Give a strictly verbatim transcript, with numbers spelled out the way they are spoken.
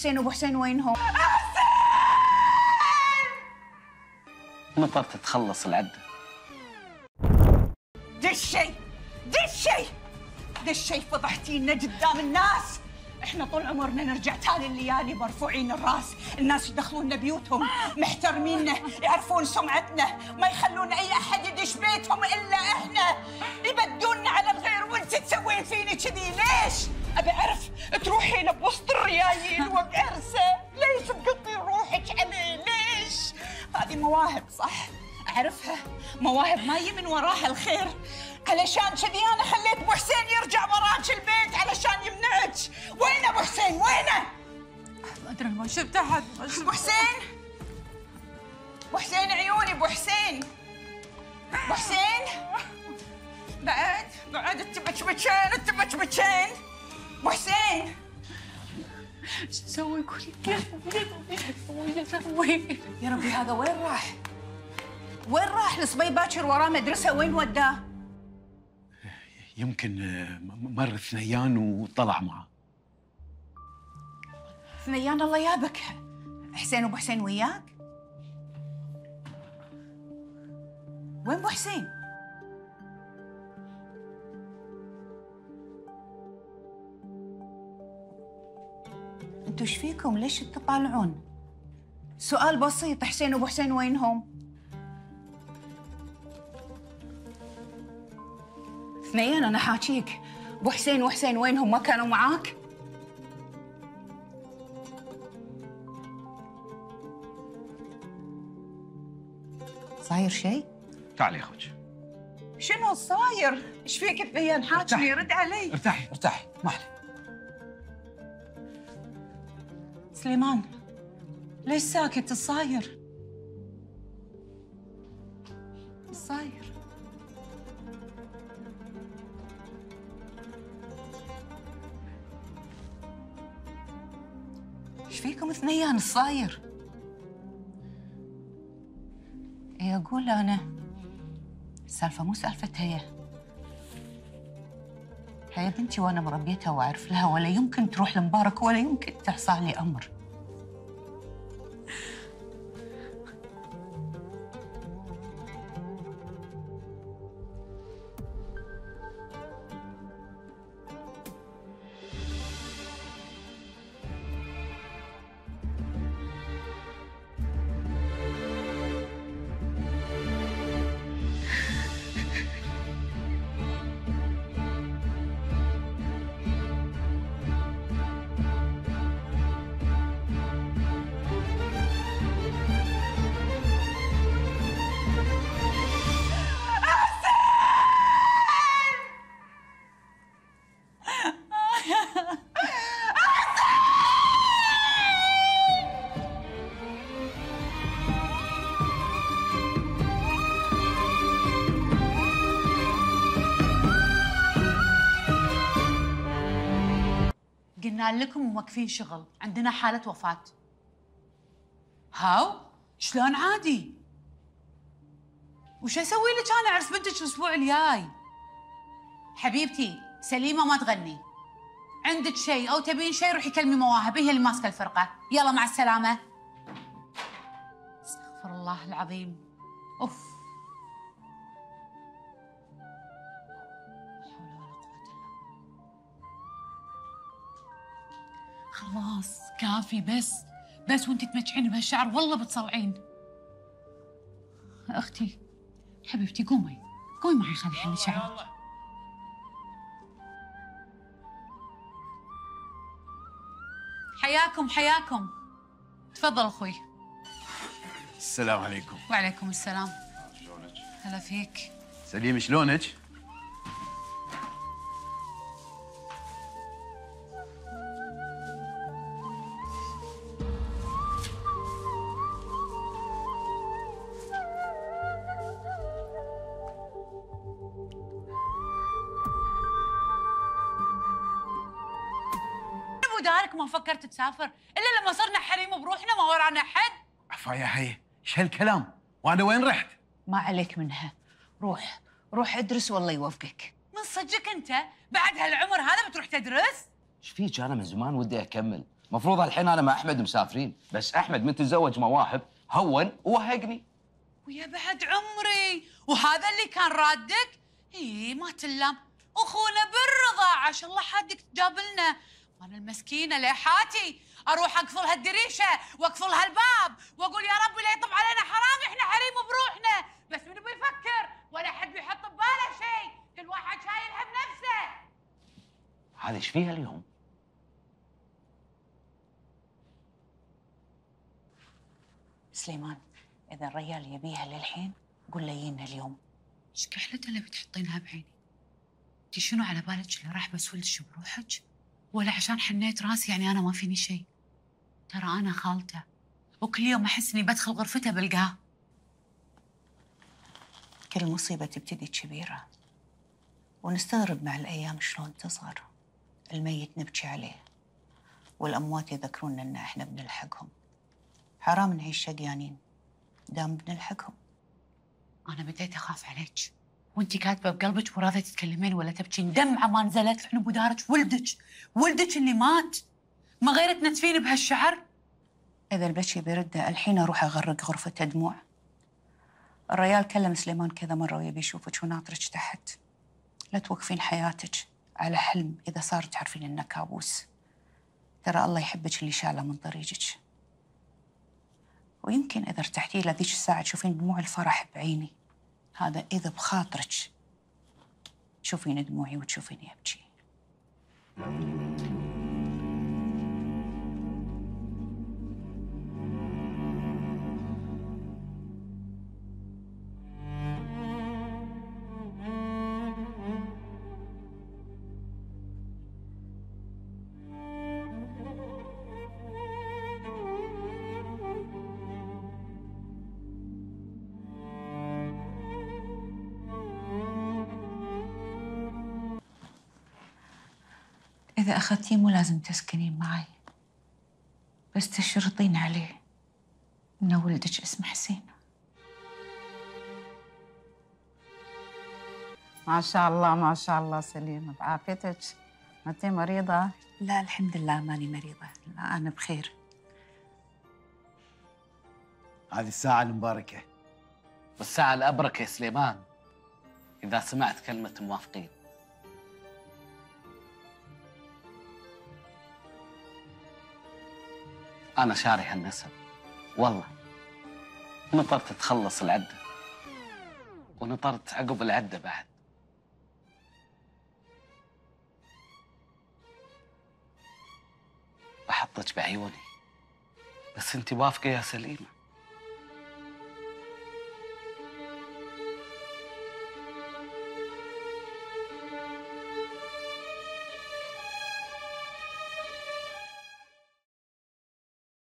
حسين وابو حسين وينهم؟ مطر تتخلص العدة. دشي دشي دشي فضحتينا قدام الناس. احنا طول عمرنا نرجع تالي الليالي مرفوعين الراس، الناس يدخلوننا بيوتهم محترميننا، يعرفون سمعتنا، ما يخلون اي احد يدش بيتهم الا احنا، يبدوننا على الغير. وانت تسوين فيني كذي ليش؟ ابي اعرف تروحين بوسط الريايل وبعرسه، ليش تقطين روحك علي؟ ليش؟ هذه مواهب صح؟ اعرفها، مواهب ما يجي من وراها الخير. علشان كذي انا خليت ابو حسين يرجع وراك البيت علشان يمنعك. وين ابو حسين؟ وينه؟ ما ادري، ما شفت احد. ابو حسين؟ ابو حسين عيوني، ابو حسين ابو حسين بعد بعد التبكبكين التبكبكين. ابو حسين ايش تسوي؟ كل شو تسوي؟ يا ربي هذا وين راح؟ وين راح؟ الصبي باكر وراه مدرسه، وين وداه؟ يمكن مر ثنيان وطلع معه. ثنيان الله يابك. حسين وابو حسين وياك؟ وين ابو حسين؟ انتوا ايش فيكم؟ ليش تطالعون؟ سؤال بسيط، حسين وابو حسين وينهم؟ اثنين انا حاكيك، ابو حسين وحسين وينهم؟ ما كانوا معاك؟ صاير شيء؟ تعالي يا اخوك. شنو صاير؟ ايش فيك اثنين حاكيني؟ رد علي. ارتاحي ارتاحي ما عليك. سليمان ليش ساكت؟ ايش صاير؟ ايش صاير؟ ايش فيكم اثنيان؟ ايش صاير؟ اي اقول انا السالفه مو سالفه هي. هي بنتي وانا مربيتها واعرف لها، ولا يمكن تروح لمبارك ولا يمكن تحصل لي امر. قلنا لكم موقفين شغل، عندنا حالة وفاة. هاو؟ شلون عادي؟ وش اسوي لك انا؟ عرس بنتك الاسبوع الجاي. حبيبتي سليمة ما تغني. عندك شيء او تبين شيء روحي كلمي مواهب، هي اللي ماسكة الفرقة. يلا مع السلامة. استغفر الله العظيم. اوف. خلاص كافي، بس بس وانت تمتعين بهالشعر والله بتصلعين. اختي حبيبتي قومي قومي معي، خلي حلي شعرك. حياكم حياكم. تفضل اخوي. السلام عليكم. وعليكم السلام. شلونك؟ هلا فيك. سليم شلونك؟ دارك ما فكرت تسافر الا لما صرنا حريم بروحنا، ما ورانا حد. عفا يا هي، ايش هالكلام؟ وانا وين رحت؟ ما عليك منها، روح روح ادرس والله يوفقك. من صدقك انت بعد هالعمر هذا بتروح تدرس؟ ايش فيك؟ انا من زمان ودي اكمل، مفروض الحين انا مع احمد مسافرين، بس احمد من تزوج مواهب هون ووهقني. ويا بعد عمري، وهذا اللي كان رادك؟ اي ما تلام، اخونا بالرضاعه، عشان الله حدك جاب لنا. وانا المسكينه لحاتي اروح اقفلها الدريشه واقفلها الباب واقول يا ربي لا يطب علينا حرامي، احنا حريم بروحنا، بس منو بيفكر ولا حد بيحط بباله شيء، كل واحد شايلها بنفسه. هذا ايش فيها اليوم؟ سليمان، اذا الرجال يبيها للحين قول له يينا اليوم. ايش كحلته اللي بتحطينها بعيني؟ انت شنو على بالك اللي راح بس ولدش بروحك؟ ولا عشان حنيت راسي يعني انا ما فيني شيء؟ ترى انا خالته، وكل يوم احس اني بدخل غرفته بلقاه. كل مصيبه تبتدي كبيره ونستغرب مع الايام شلون تصغر. الميت نبكي عليه والاموات يذكرونا ان احنا بنلحقهم. حرام نعيش شقيانين دام بنلحقهم. انا بديت اخاف عليك وانت كاتبه بقلبك مو راضيه تتكلمين ولا تبكين، دمعه ما نزلت لحن بدارك ولدك، ولدك اللي مات، ما غيرتنا تفين بهالشعر. اذا البكي بيرده الحين اروح اغرق غرفته دموع. الريال كلم سليمان كذا مره ويبي يشوفك وناطرك تحت. لا توقفين حياتك على حلم اذا صار تعرفين انه كابوس. ترى الله يحبك اللي شاله من طريقك. ويمكن اذا ارتحتي له ذيك الساعه تشوفين دموع الفرح بعيني. هذا إذا بخاطرك تشوفين دموعي وتشوفيني أبكي. إذا أخذتيه مو لازم تسكنين معي، بس تشرطين عليه إن ولدك اسمه حسين. ما شاء الله ما شاء الله سليمة، بعافيتك؟ ما أنتي مريضة؟ لا الحمد لله ماني مريضة، لا أنا بخير. هذه الساعة المباركة والساعة الأبرك يا سليمان، إذا سمعت كلمة موافقين. أنا شاري هالنسب والله، نطرت تخلص العدة ونطرت عقب العدة بعد. بحطك بعيوني، بس أنت وافقة يا سليمة.